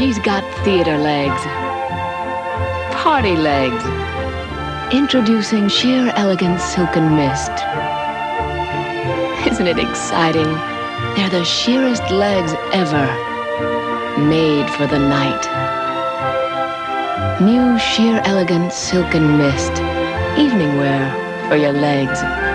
She's got theater legs, party legs. Introducing sheer elegant Silken Mist. Isn't it exciting? They're the sheerest legs ever, made for the night. New sheer elegant Silken Mist, evening wear for your legs.